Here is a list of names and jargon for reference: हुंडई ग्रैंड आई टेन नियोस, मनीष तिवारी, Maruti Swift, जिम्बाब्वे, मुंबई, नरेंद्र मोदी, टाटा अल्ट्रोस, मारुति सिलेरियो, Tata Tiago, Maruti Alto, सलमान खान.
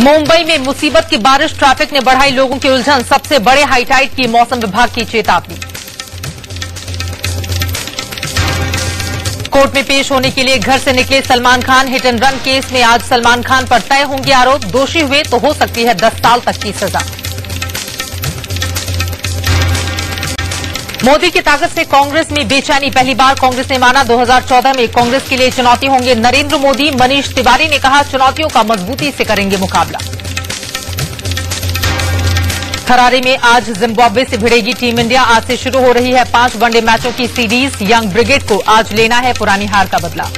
मुंबई में मुसीबत की बारिश, ट्रैफिक ने बढ़ाई लोगों की उलझन। सबसे बड़े हाईटाइड की मौसम विभाग की चेतावनी। कोर्ट में पेश होने के लिए घर से निकले सलमान खान। Hit and run case में आज सलमान खान पर तय होंगे आरोप। दोषी हुए तो हो सकती है 10 साल तक की सजा। मोदी की ताकत से कांग्रेस में बेचैनी। पहली बार कांग्रेस ने माना 2014 में कांग्रेस के लिए चुनौती होंगे नरेंद्र मोदी। मनीष तिवारी ने कहा चुनौतियों का मजबूती से करेंगे मुकाबला। खरारे में आज जिम्बाब्वे से भिड़ेगी टीम इंडिया। आज से शुरू हो रही है 5 वनडे मैचों की सीरीज। यंग ब्रिगेड को आज लेना है पुरानी हार का बदला।